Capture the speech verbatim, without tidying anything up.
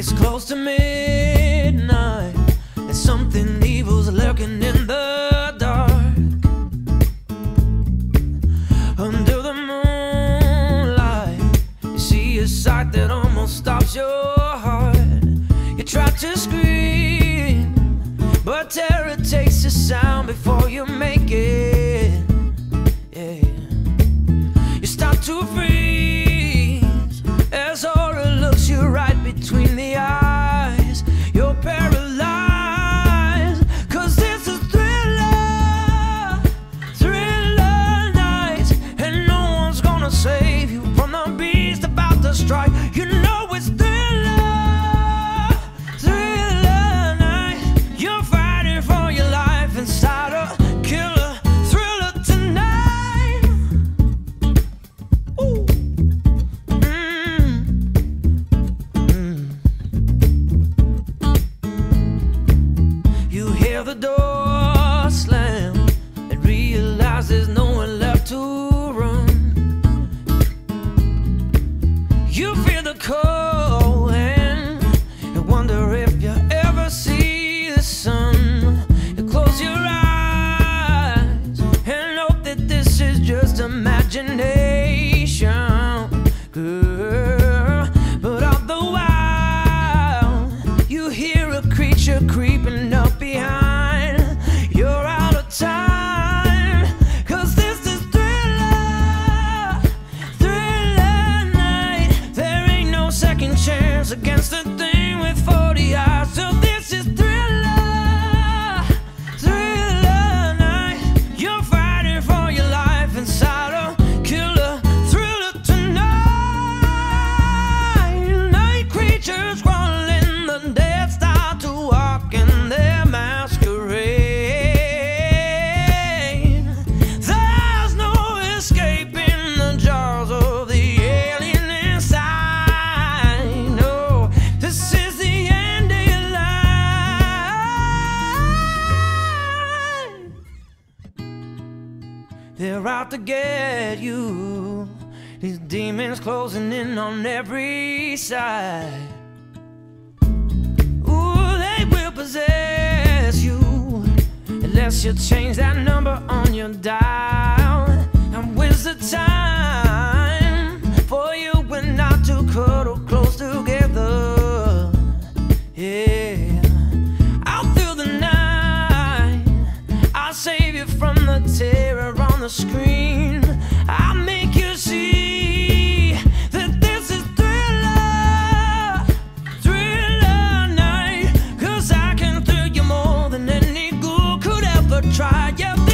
It's close to midnight, and something evil's lurking in the dark. Under the moonlight, you see a sight that almost stops your heart. You try to scream, but terror takes the sound before you make it. Yeah. You start to freeze as horror looks you right between the eyes. You're paralyzed, cause it's a thriller, thriller night, and no one's gonna save you from the beast about to strike. You know it's thriller, thriller night. You're fighting for your life inside a killer thriller tonight. Ooh. The door slam and realize there's no one left to run. You feel the cold hand and wonder if you ever see the sun. You close your eyes and hope that this is just imagination, girl. But all the while you hear a creature creeping up behind. Against the thing with forty eyes, so this is thriller, thriller night. You're fighting for your life inside a killer thriller tonight. Night creatures crawling, the dead start to walk in their masquerade. There's no escaping the jaws of the they're out to get you. These demons closing in on every side. Ooh, they will possess you unless you change that number on your dial. And when's the time for you and not to cuddle close together? Yeah. Out through the night, I'll save you from the terror on the screen. I'll make you see that this is thriller, thriller night. Cause I can thrill you more than any ghoul could ever try. Yeah.